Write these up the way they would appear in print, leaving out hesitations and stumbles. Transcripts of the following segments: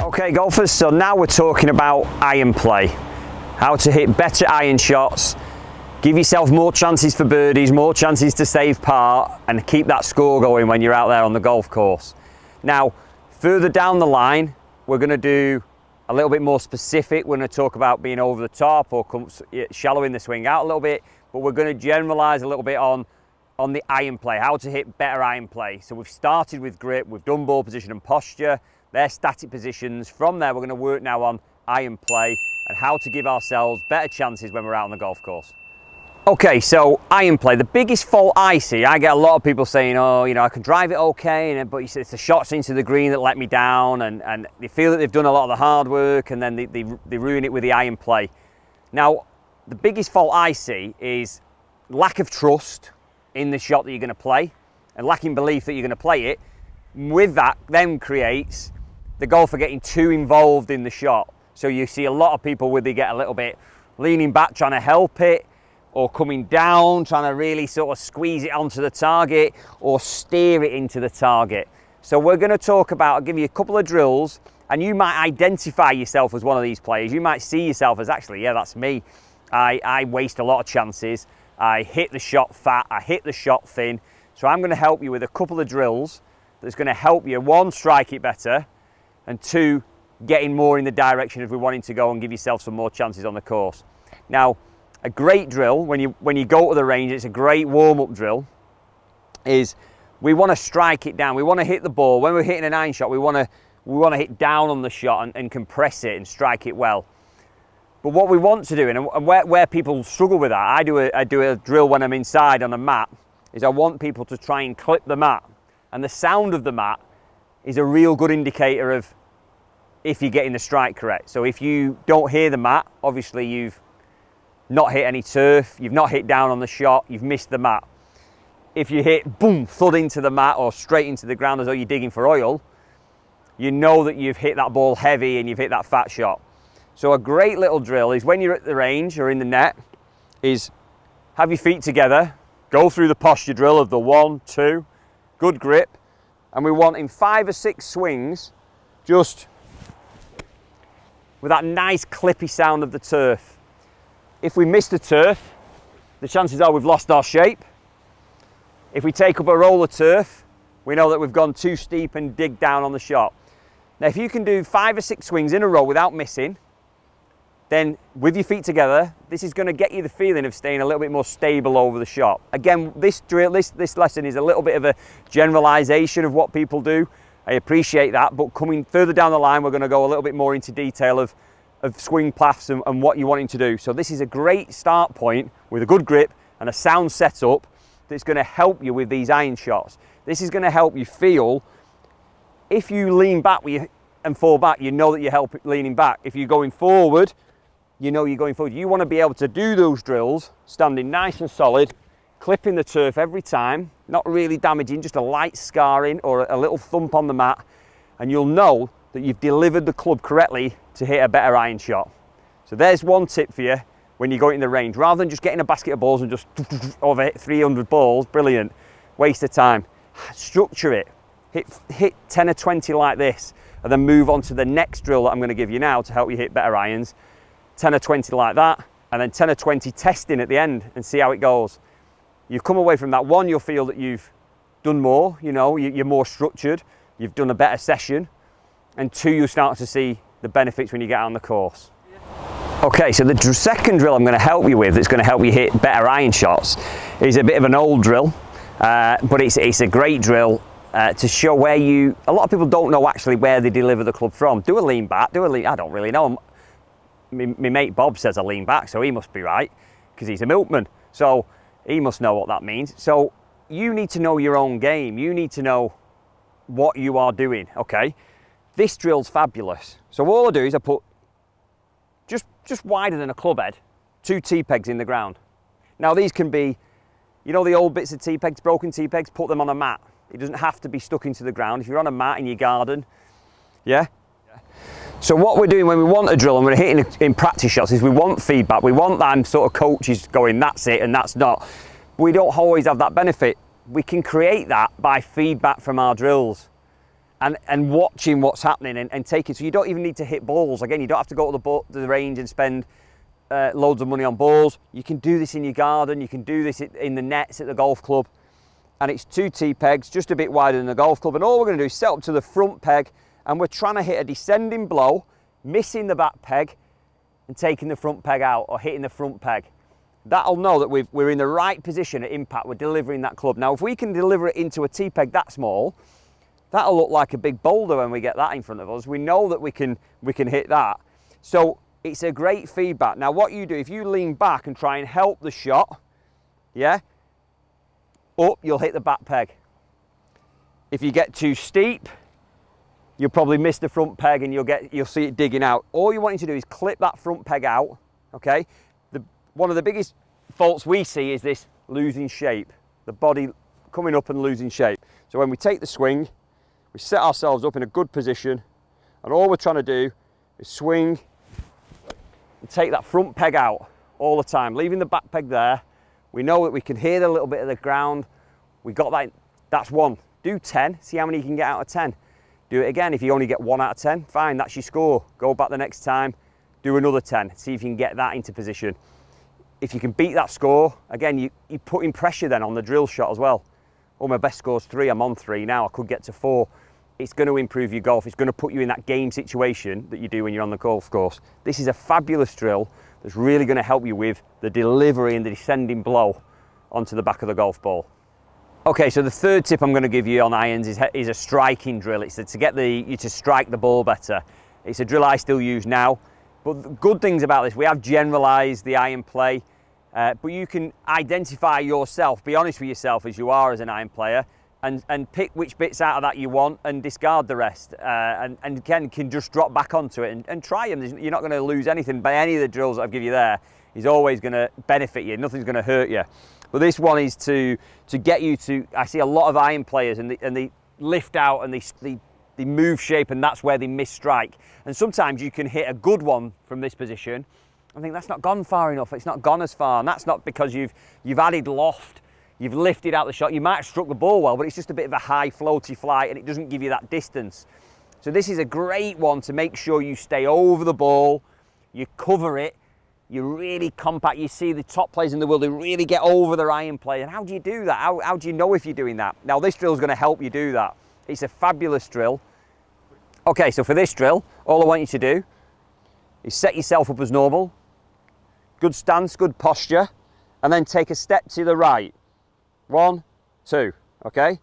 Okay golfers, so now we're talking about iron play. How to hit better iron shots, give yourself more chances for birdies, more chances to save par, and keep that score going when you're out there on the golf course. Now, further down the line, we're gonna do a little bit more specific. We're gonna talk about being over the top or shallowing the swing out a little bit, but we're gonna generalize a little bit on the iron play, how to hit better iron play. So we've started with grip, we've done ball position and posture, their static positions. From there, we're going to work now on iron play and how to give ourselves better chances when we're out on the golf course. Okay, so iron play. The biggest fault I see, I get a lot of people saying, oh, you know, I can drive it okay, but it's the shots into the green that let me down, and they feel that they've done a lot of the hard work, and then they ruin it with the iron play. Now, the biggest fault I see is lack of trust in the shot that you're going to play, and lacking belief that you're going to play it. With that, then creates the golfer getting too involved in the shot. So you see a lot of people where they get a little bit leaning back trying to help it, or coming down trying to really sort of squeeze it onto the target or steer it into the target. So we're going to talk about, I'll give you a couple of drills, and you might identify yourself as one of these players. You might see yourself as, actually, yeah, that's me. I waste a lot of chances. I hit the shot fat, I hit the shot thin. So I'm going to help you with a couple of drills that's going to help you, one, strike it better, and two, getting more in the direction if we're wanting to go and give yourself some more chances on the course. Now, a great drill, when you go to the range, it's a great warm-up drill, is we want to strike it down. We want to hit the ball. When we're hitting an iron shot, we want to hit down on the shot and compress it and strike it well. But what we want to do, and where people struggle with that, I do a drill when I'm inside on a mat, is I want people to try and clip the mat. And the sound of the mat is a real good indicator of if you're getting the strike correct. So if you don't hear the mat, obviously you've not hit any turf, you've not hit down on the shot, you've missed the mat. If you hit, boom, thud into the mat or straight into the ground as though you're digging for oil, you know that you've hit that ball heavy and you've hit that fat shot. So a great little drill is, when you're at the range or in the net, is have your feet together, go through the posture drill of the 1, 2, good grip, and we want, in 5 or 6 swings, just with that nice clippy sound of the turf. If we miss the turf, the chances are we've lost our shape. If we take up a roll of turf, we know that we've gone too steep and digged down on the shot. Now, if you can do 5 or 6 swings in a row without missing, then with your feet together, this is going to get you the feeling of staying a little bit more stable over the shot. Again, this drill, this lesson is a little bit of a generalization of what people do. I appreciate that, but coming further down the line, we're going to go a little bit more into detail of swing paths and what you're wanting to do. So this is a great start point with a good grip and a sound setup that's going to help you with these iron shots. This is going to help you feel, if you lean back and fall back, you know that you're leaning back. If you're going forward, you know you're going forward. You want to be able to do those drills standing nice and solid, clipping the turf every time, not really damaging, just a light scarring or a little thump on the mat, and you'll know that you've delivered the club correctly to hit a better iron shot. So there's one tip for you when you go in the range. Rather than just getting a basket of balls and just over hit 300 balls, brilliant, waste of time. Structure it. Hit 10 or 20 like this, and then move on to the next drill that I'm going to give you now to help you hit better irons. 10 or 20 like that, and then 10 or 20 testing at the end and see how it goes. You've come away from that one, you'll feel that you've done more, you know, you're more structured, you've done a better session, and 2, you'll start to see the benefits when you get out on the course. Okay, so the second drill I'm going to help you with that's going to help you hit better iron shots is a bit of an old drill, but it's a great drill to show where you, a lot of people don't know actually where they deliver the club from. Do a lean back, I don't really know. My mate Bob says I lean back, so he must be right, because he's a milkman, so he must know what that means. So you need to know your own game. You need to know what you are doing, okay? This drill's fabulous. So all I do is I put just wider than a club head, 2 T-pegs in the ground. Now these can be, you know, the old bits of T-pegs, broken T-pegs, put them on a mat. It doesn't have to be stuck into the ground. If you're on a mat in your garden, yeah? So what we're doing when we want to drill and we're hitting in practice shots is we want feedback. We want them sort of coaches going, that's it and that's not. We don't always have that benefit. We can create that by feedback from our drills and watching what's happening and taking. So you don't even need to hit balls. Again, you don't have to go to the range and spend loads of money on balls. You can do this in your garden. You can do this in the nets at the golf club. And it's 2 tee pegs, just a bit wider than the golf club. And all we're going to do is set up to the front peg. And we're trying to hit a descending blow, missing the back peg and taking the front peg out, or hitting the front peg. That'll know that we're in the right position at impact, we're delivering that club. Now if we can deliver it into a tee peg that small, that'll look like a big boulder when we get that in front of us. We know that we can hit that. So it's a great feedback. Now what you do, if you lean back and try and help the shot, yeah, up, you'll hit the back peg. If you get too steep, you'll probably miss the front peg and you'll see it digging out. All you're wanting to do is clip that front peg out, okay? One of the biggest faults we see is this losing shape, the body coming up and losing shape. So when we take the swing, we set ourselves up in a good position, and all we're trying to do is swing and take that front peg out all the time, leaving the back peg there. We know that we can hear a little bit of the ground. We got that, that's one. Do 10, see how many you can get out of 10. Do it again. If you only get 1 out of 10, fine, that's your score. Go back the next time, do another 10, see if you can get that into position. If you can beat that score, again, you're putting pressure then on the drill shot as well. Oh, my best score's 3, I'm on 3 now, I could get to 4. It's going to improve your golf, it's going to put you in that game situation that you do when you're on the golf course. This is a fabulous drill that's really going to help you with the delivery and the descending blow onto the back of the golf ball. Okay, so the third tip I'm going to give you on irons is a striking drill. It's to get you to strike the ball better. It's a drill I still use now. But the good things about this, we have generalised the iron play, but you can identify yourself, be honest with yourself as you are as an iron player, and pick which bits out of that you want and discard the rest. And can just drop back onto it and try them. You're not going to lose anything by any of the drills that I've given you there. It's always going to benefit you, nothing's going to hurt you. But this one is to get you to, I see a lot of iron players and they lift out and they move shape, and that's where they miss strike. And sometimes you can hit a good one from this position and think that's not gone far enough, it's not gone as far, and that's not because you've added loft, you've lifted out the shot. You might have struck the ball well, but it's just a bit of a high floaty flight and it doesn't give you that distance. So this is a great one to make sure you stay over the ball, you cover it, you're really compact. You see the top players in the world who really get over their iron play. And how do you do that? How do you know if you're doing that? Now this drill is going to help you do that. It's a fabulous drill. Okay, so for this drill, all I want you to do is set yourself up as normal. Good stance, good posture. And then take a step to the right. 1, 2, okay?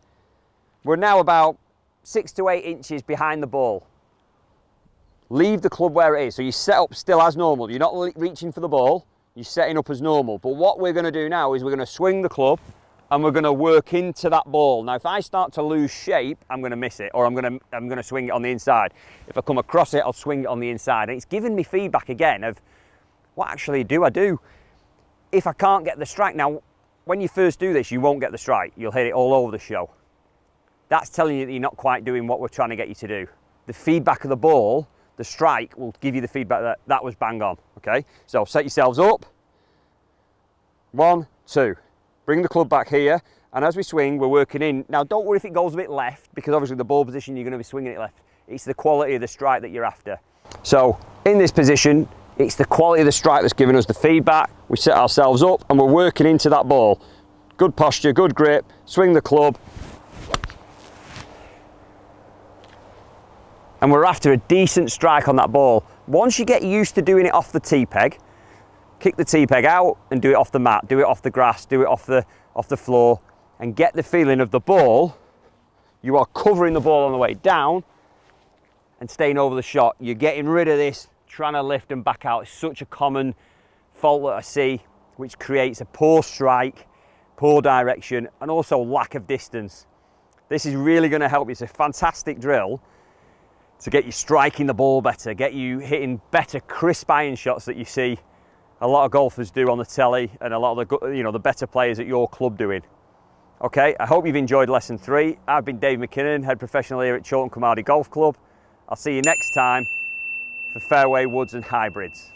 We're now about 6 to 8 inches behind the ball. Leave the club where it is. So you set up still as normal. You're not reaching for the ball. You're setting up as normal. But what we're going to do now is we're going to swing the club and we're going to work into that ball. Now, if I start to lose shape, I'm going to miss it, or I'm going to swing it on the inside. If I come across it, I'll swing it on the inside. And it's giving me feedback again of what actually do I do if I can't get the strike. Now, when you first do this, you won't get the strike. You'll hit it all over the show. That's telling you that you're not quite doing what we're trying to get you to do. The feedback of the ball, the strike, will give you the feedback that that was bang on, okay? So set yourselves up. 1, 2. Bring the club back here, and as we swing, we're working in. Now, don't worry if it goes a bit left, because obviously the ball position, you're going to be swinging it left. It's the quality of the strike that you're after. So in this position, it's the quality of the strike that's giving us the feedback. We set ourselves up, and we're working into that ball. Good posture, good grip, swing the club. And we're after a decent strike on that ball. Once you get used to doing it off the tee peg, kick the tee peg out and do it off the mat, do it off the grass, do it off the floor, and get the feeling of the ball. You are covering the ball on the way down and staying over the shot. You're getting rid of this, trying to lift and back out. It's such a common fault that I see, which creates a poor strike, poor direction, and also lack of distance. This is really going to help you. It's a fantastic drill to get you striking the ball better, get you hitting better crisp iron shots that you see a lot of golfers do on the telly, and a lot of the, you know, the better players at your club doing. Okay, I hope you've enjoyed lesson 3. I've been Dave McKinnon, head professional here at Chawton Commodity Golf Club. I'll see you next time. for fairway woods and hybrids.